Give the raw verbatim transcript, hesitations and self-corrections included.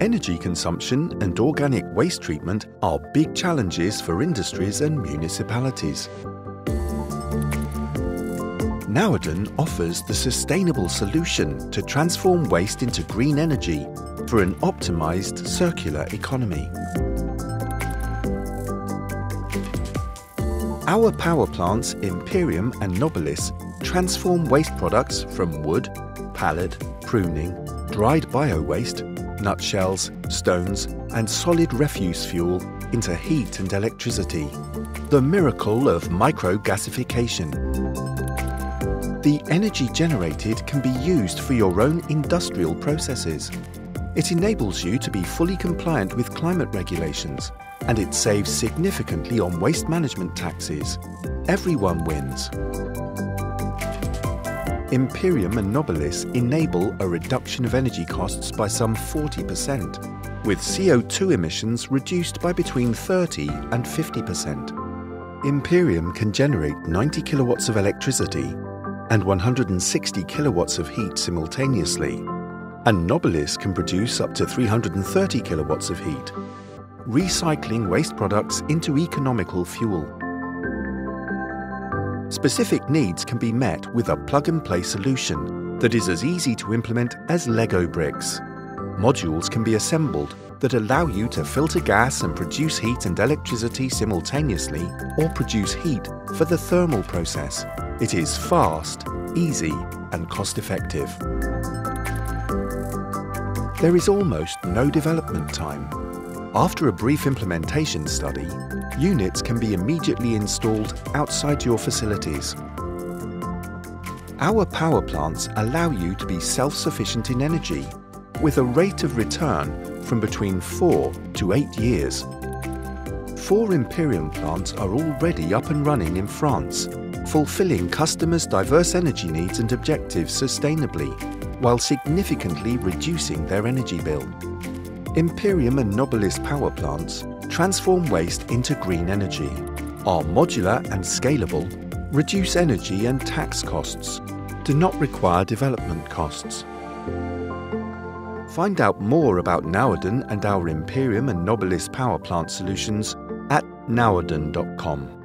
Energy consumption and organic waste treatment are big challenges for industries and municipalities. NAODEN offers the sustainable solution to transform waste into green energy for an optimized circular economy. Our power plants Imperium and Nobilis transform waste products from wood, pallet, pruning, dried bio-waste, nutshells, stones and solid refuse fuel into heat and electricity. The miracle of micro-gasification. The energy generated can be used for your own industrial processes. It enables you to be fully compliant with climate regulations, and it saves significantly on waste management taxes. Everyone wins. Imperium and Nobilis enable a reduction of energy costs by some forty percent, with C O two emissions reduced by between thirty and fifty percent. Imperium can generate ninety kilowatts of electricity and one hundred sixty kilowatts of heat simultaneously. And Nobilis can produce up to three hundred thirty kilowatts of heat, recycling waste products into economical fuel. Specific needs can be met with a plug-and-play solution that is as easy to implement as Lego bricks. Modules can be assembled that allow you to filter gas and produce heat and electricity simultaneously, or produce heat for the thermal process. It is fast, easy, and cost-effective. There is almost no development time. After a brief implementation study, units can be immediately installed outside your facilities. Our power plants allow you to be self-sufficient in energy, with a rate of return from between four to eight years. Four Imperium plants are already up and running in France, fulfilling customers' diverse energy needs and objectives sustainably, while significantly reducing their energy bill. Imperium and Nobilis power plants transform waste into green energy, are modular and scalable, reduce energy and tax costs, do not require development costs. Find out more about NAODEN and our Imperium and Nobilis power plant solutions at naoden dot com.